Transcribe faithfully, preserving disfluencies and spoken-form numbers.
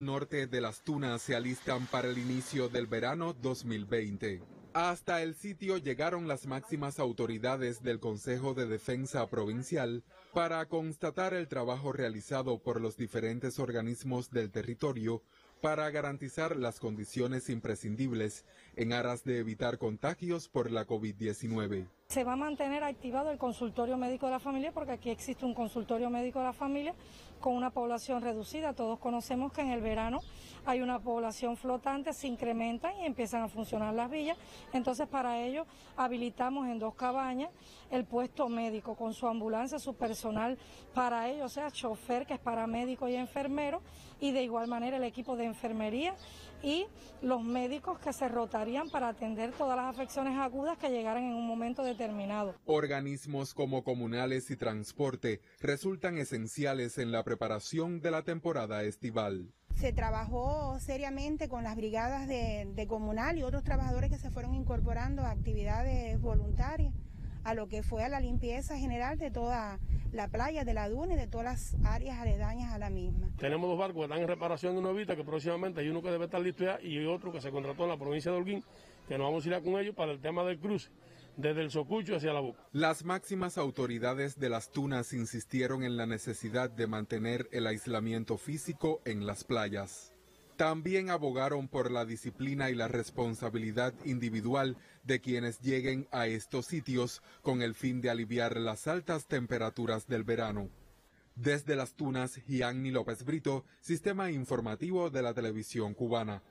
Norte de las Tunas se alistan para el inicio del verano dos mil veinte. Hasta el sitio llegaron las máximas autoridades del Consejo de Defensa Provincial para constatar el trabajo realizado por los diferentes organismos del territorio para garantizar las condiciones imprescindibles en aras de evitar contagios por la COVID diecinueve. Se va a mantener activado el consultorio médico de la familia, porque aquí existe un consultorio médico de la familia con una población reducida. Todos conocemos que en el verano hay una población flotante, se incrementan y empiezan a funcionar las villas. Entonces, para ello habilitamos en dos cabañas el puesto médico con su ambulancia, su personal para ello, o sea, chofer, que es paramédico y enfermero, y de igual manera el equipo de enfermería y los médicos que se rotarían para atender todas las afecciones agudas que llegaran en un momento de terminado. Organismos como comunales y transporte resultan esenciales en la preparación de la temporada estival. Se trabajó seriamente con las brigadas de, de comunal y otros trabajadores que se fueron incorporando a actividades voluntarias, a lo que fue a la limpieza general de toda la playa, de la duna y de todas las áreas aledañas a la misma. Tenemos dos barcos que están en reparación de una vista, que próximamente hay uno que debe estar listo ya y otro que se contrató en la provincia de Holguín, que nos vamos a ir a con ellos para el tema del cruce, desde el Socucho hacia la Boca. Las máximas autoridades de las Tunas insistieron en la necesidad de mantener el aislamiento físico en las playas. También abogaron por la disciplina y la responsabilidad individual de quienes lleguen a estos sitios con el fin de aliviar las altas temperaturas del verano. Desde las Tunas, Gianni López Brito, Sistema Informativo de la Televisión Cubana.